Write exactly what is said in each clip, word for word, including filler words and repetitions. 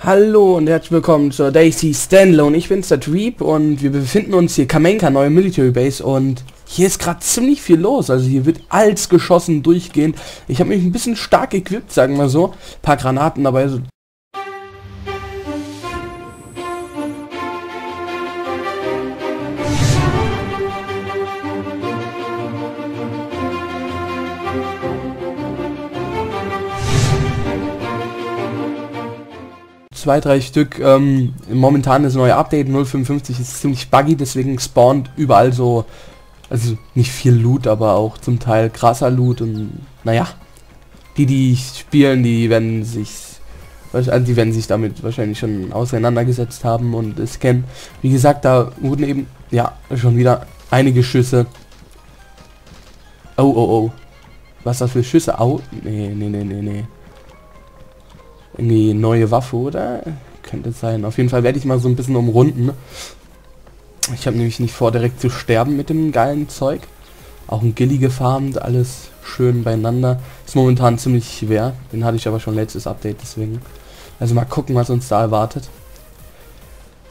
Hallo und herzlich willkommen zur DayZ Standalone. Ich bin's, der Tweep, und wir befinden uns hier Kamenka, neue Military Base, und hier ist gerade ziemlich viel los. Also hier wird alles geschossen durchgehend. Ich habe mich ein bisschen stark equipped, sagen wir so. Ein paar Granaten dabei, so. Zwei, drei Stück. Ähm, momentan ist das neue Update null fünfundfünfzig, ist ziemlich buggy, deswegen spawnt überall so, also nicht viel Loot, aber auch zum Teil krasser Loot, und naja, die, die spielen, die werden sich, also die werden sich damit wahrscheinlich schon auseinandergesetzt haben und es kennen. Wie gesagt, da wurden eben, ja, schon wieder einige Schüsse. Oh, oh, oh. Was das für Schüsse? Au? Nee, nee, nee, nee, nee. Irgendwie neue Waffe, oder? Könnte sein. Auf jeden Fall werde ich mal so ein bisschen umrunden. Ich habe nämlich nicht vor, direkt zu sterben mit dem geilen Zeug. Auch ein Ghillie gefarmt, alles schön beieinander. Ist momentan ziemlich schwer. Den hatte ich aber schon letztes Update, deswegen. Also mal gucken, was uns da erwartet.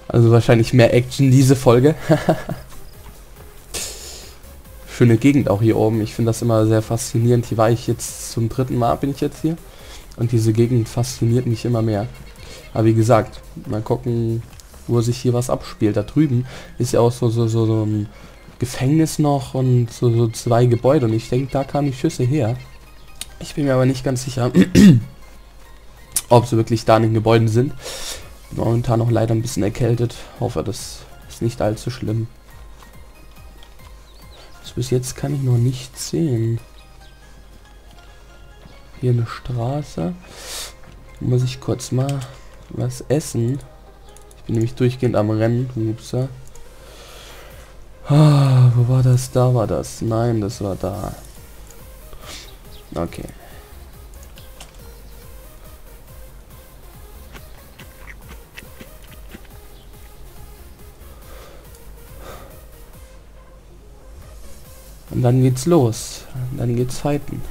Also wahrscheinlich mehr Action diese Folge. Schöne Gegend auch hier oben. Ich finde das immer sehr faszinierend. Hier war ich jetzt zum dritten Mal, bin ich jetzt hier. Und diese Gegend fasziniert mich immer mehr. Aber wie gesagt, mal gucken, wo sich hier was abspielt. Da drüben ist ja auch so, so, so, so ein Gefängnis noch und so, so zwei Gebäude. Und ich denke, da kamen die Schüsse her. Ich bin mir aber nicht ganz sicher, ob sie wirklich da in den Gebäuden sind. Bin momentan noch leider ein bisschen erkältet. Hoffe, das ist nicht allzu schlimm. Also bis jetzt kann ich noch nichts sehen. Hier eine Straße. Muss ich kurz mal was essen. Ich bin nämlich durchgehend am Rennen. Upsa. Ah, wo war das? Da war das. Nein, das war da. Okay. Und dann geht's los. Und dann geht's fighten.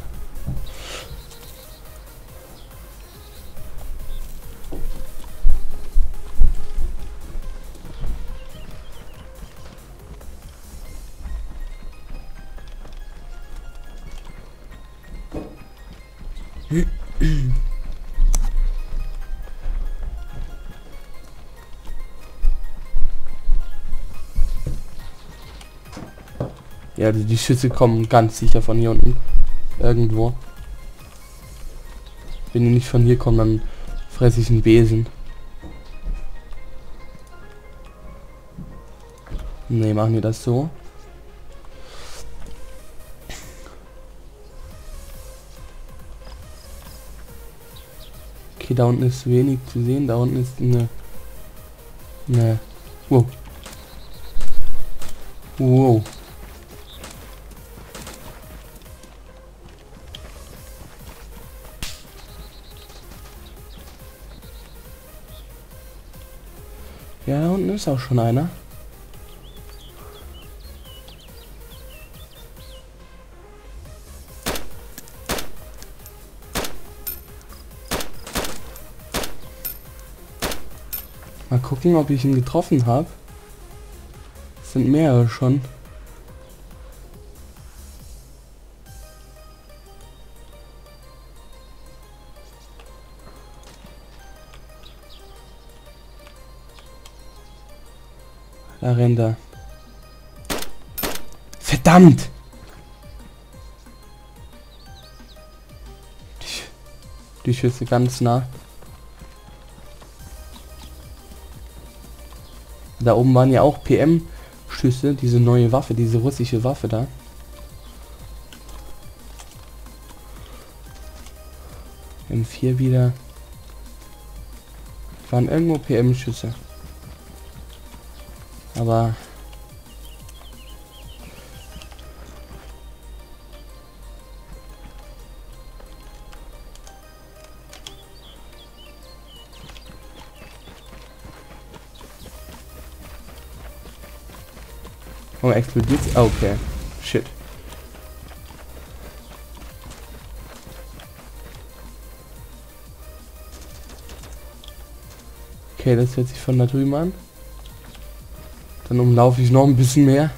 Ja, die, die Schüsse kommen ganz sicher von hier unten. Irgendwo. Wenn die nicht von hier kommen, dann fresse ich einen Besen. Ne, machen wir das so. Okay, da unten ist wenig zu sehen. Da unten ist eine... Ne. Wow. Wow. Ja, da unten ist auch schon einer. Mal gucken, ob ich ihn getroffen habe. Es sind mehrere schon. Da rennt er. Verdammt! Die Schüsse ganz nah. Da oben waren ja auch P M-Schüsse, diese neue Waffe, diese russische Waffe da. M vier wieder. Waren irgendwo P M-Schüsse. Aber oh, explodiert. Okay. Shit. Okay, das hört sich von da drüben an. Dann umlaufe ich noch ein bisschen mehr.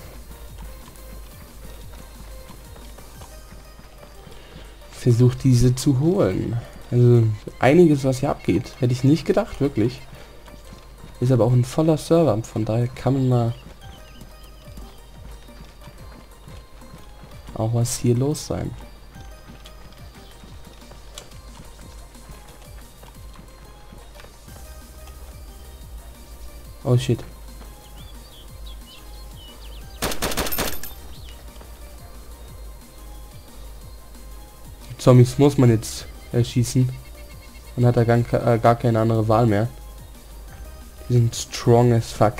Versucht diese zu holen. Also einiges, was hier abgeht. Hätte ich nicht gedacht, wirklich. Ist aber auch ein voller Server, von daher kann man mal auch was hier los sein. Oh shit. Die Zombies muss man jetzt erschießen. Man hat da gar, äh, gar keine andere Wahl mehr. Die sind strong as fuck.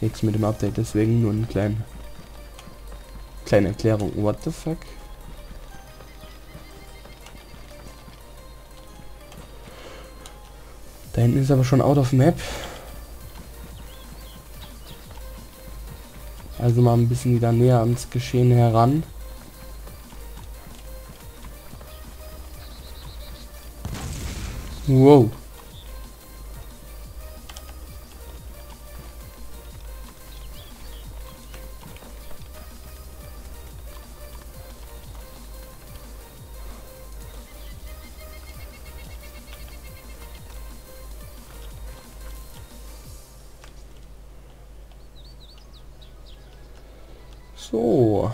Nichts mit dem Update, deswegen nur einen kleinen... Kleine Erklärung, what the fuck? Da hinten ist aber schon out of map. Also mal ein bisschen wieder näher ans Geschehen heran. Wow. So.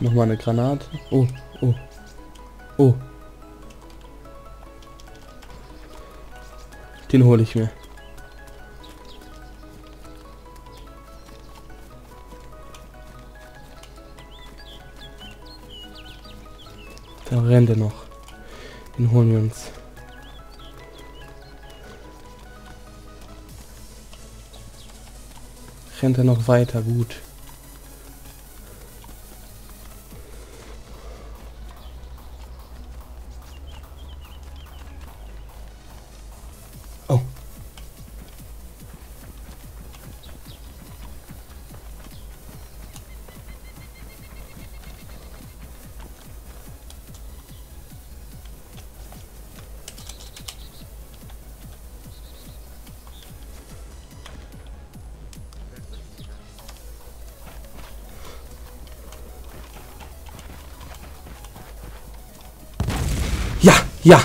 Nochmal eine Granate. Oh, oh, oh. Den hole ich mir. Da rennt er noch. Den holen wir uns. Rennt er noch weiter, gut. Oh. Ja, ja.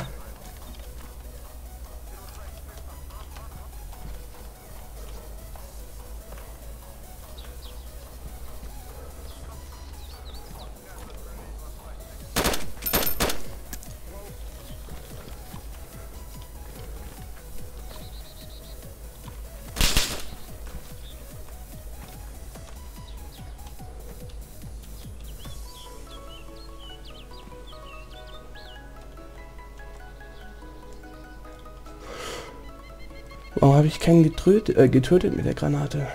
Warum habe ich keinen getötet, äh, getötet mit der Granate?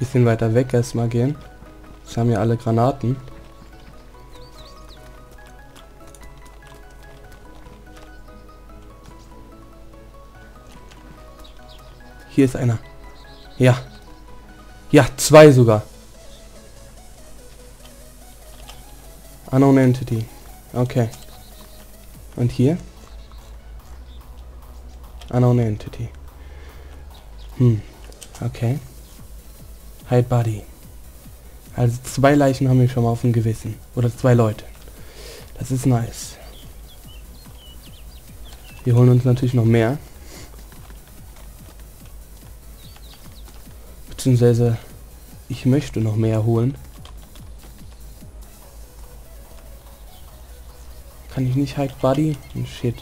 Bisschen weiter weg erstmal gehen. Jetzt haben ja alle Granaten. Hier ist einer. Ja. Ja, zwei sogar. Unknown Entity. Okay. Und hier? Unknown Entity. Hm. Okay. Hide Body. Also zwei Leichen haben wir schon mal auf dem Gewissen. Oder zwei Leute. Das ist nice. Wir holen uns natürlich noch mehr. Beziehungsweise ich möchte noch mehr holen. Kann ich nicht Hide Body? Oh, shit.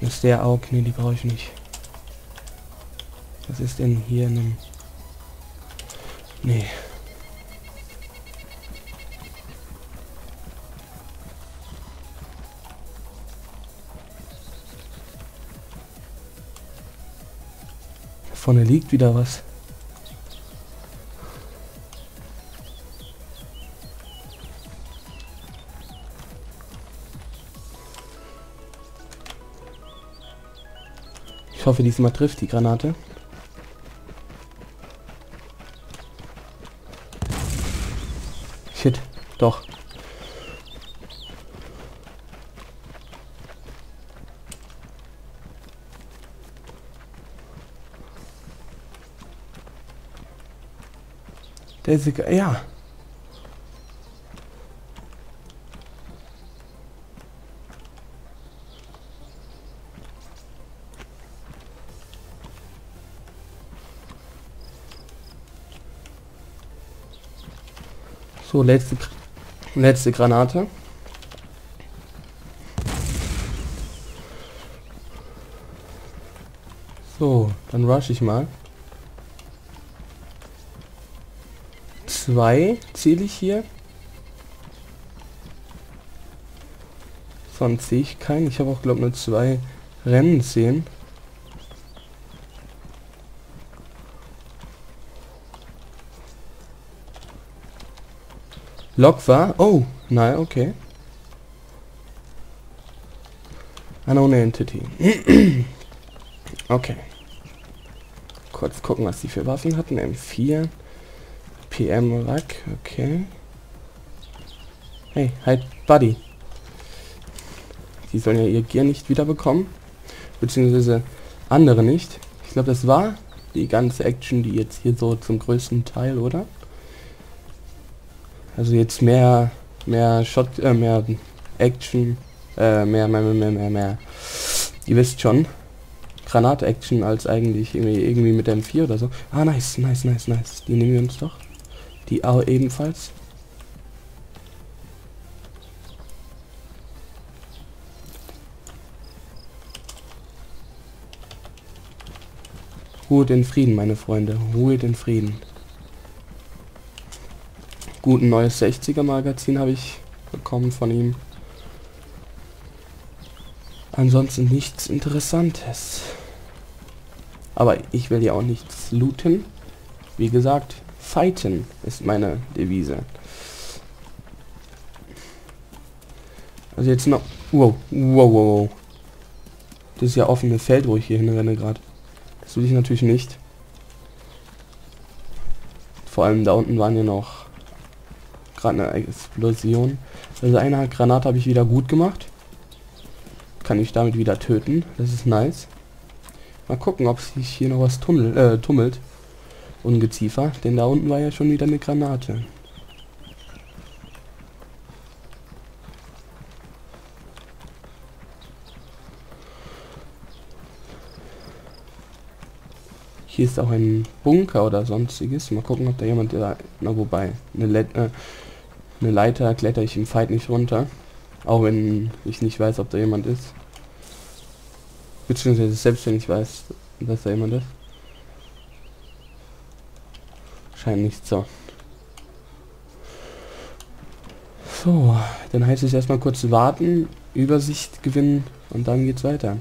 Das ist der Auge. Ne, die brauche ich nicht. Was ist denn hier in einem... Nee. Da vorne liegt wieder was. Ich hoffe, diesmal trifft die Granate. Shit, doch. Der ist egal, ja. So, letzte, letzte Granate. So, dann rush ich mal. Zwei zähle ich hier. Sonst sehe ich keinen. Ich habe auch, glaube ich, nur zwei Rennen sehen. Lock war. Oh, nein, okay. Unknown Entity. Okay. Kurz gucken, was die für Waffen hatten. M vier. P M Rack, okay. Hey, halt Buddy. Die sollen ja ihr Gear nicht wiederbekommen. Beziehungsweise andere nicht. Ich glaube, das war die ganze Action, die jetzt hier so zum größten Teil, oder? Also jetzt mehr, mehr Shot, äh, mehr Action, äh, mehr, mehr, mehr, mehr, mehr. Ihr wisst schon, Granat-Action als eigentlich irgendwie, irgendwie mit M vier oder so. Ah, nice, nice, nice, nice. Die nehmen wir uns doch. Die auch ebenfalls. Ruhe in Frieden, meine Freunde. Ruhe in Frieden. Gut, ein neues sechziger Magazin habe ich bekommen von ihm. Ansonsten nichts Interessantes. Aber ich will ja auch nichts looten. Wie gesagt, fighten ist meine Devise. Also jetzt noch... Wow, wow, wow, wow. Das ist ja offene Feld, wo ich hier hinrenne gerade. Das will ich natürlich nicht. Vor allem da unten waren ja noch... gerade eine Explosion. Also eine Granate habe ich wieder gut gemacht. Kann ich damit wieder töten. Das ist nice. Mal gucken, ob sich hier noch was tunnel, äh, tummelt. Ungeziefer. Denn da unten war ja schon wieder eine Granate. Hier ist auch ein Bunker oder sonstiges. Mal gucken, ob da jemand... Da, na wobei, eine Let äh, eine Leiter kletter ich im Fight nicht runter. Auch wenn ich nicht weiß, ob da jemand ist. Beziehungsweise selbst wenn ich weiß, dass da jemand ist. Scheint nicht so. So, dann heißt es erstmal kurz warten, Übersicht gewinnen und dann geht's weiter.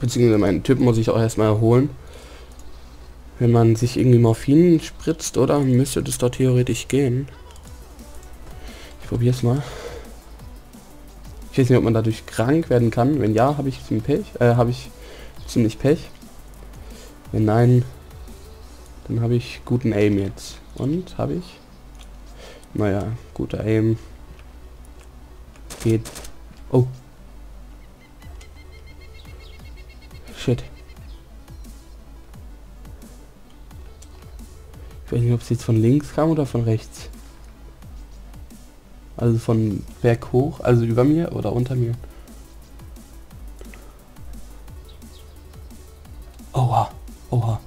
Beziehungsweise meinen Typ muss ich auch erstmal erholen. Wenn man sich irgendwie Morphin spritzt, oder? Müsste das doch theoretisch gehen. Ich probier's mal. Ich weiß nicht, ob man dadurch krank werden kann. Wenn ja, habe ich ziemlich Pech. Äh, habe ich ziemlich Pech. Wenn nein, dann habe ich guten Aim jetzt. Und habe ich? Naja, guter Aim. Geht. Oh. Shit. Ich weiß nicht, ob es jetzt von links kam oder von rechts. Also von Berg hoch, also über mir oder unter mir. Oha, oha,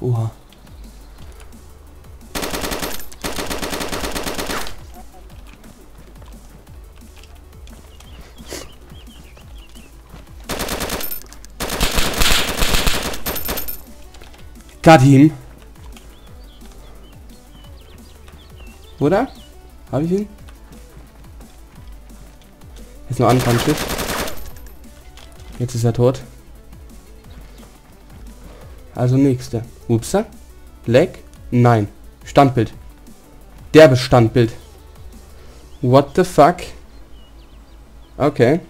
oha. Got him. Oder? Habe ich ihn? Jetzt nur anfangen, Schiff. Jetzt ist er tot. Also nächste. Upsa. Lag? Nein. Standbild. Derbe Standbild. What the fuck? Okay.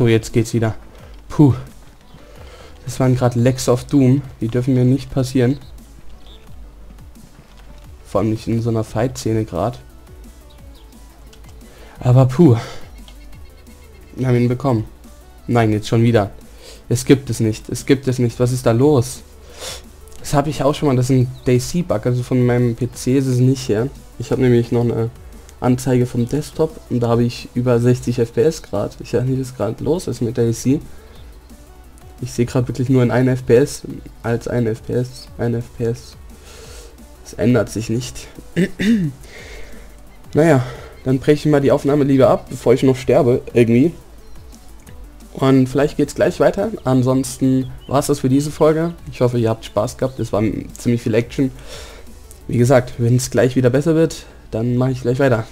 So, jetzt geht's wieder. Puh. Das waren gerade Lecks of Doom. Die dürfen mir nicht passieren. Vor allem nicht in so einer Fight-Szene gerade. Aber puh. Wir haben ihn bekommen. Nein, jetzt schon wieder. Es gibt es nicht. Es gibt es nicht. Was ist da los? Das habe ich auch schon mal. Das ist ein DayZ-Bug. Also von meinem P C ist es nicht her. Ich habe nämlich noch eine Anzeige vom Desktop. Und da habe ich über sechzig F P S gerade. Ich weiß nicht, was gerade los ist mit DayZ. Ich sehe gerade wirklich nur in ein F P S. Als ein F P S. ein F P S. Es ändert sich nicht. Naja, dann breche ich mal die Aufnahme lieber ab, bevor ich noch sterbe, irgendwie. Und vielleicht geht es gleich weiter. Ansonsten war es das für diese Folge. Ich hoffe, ihr habt Spaß gehabt. Es war ziemlich viel Action. Wie gesagt, wenn es gleich wieder besser wird, dann mache ich gleich weiter.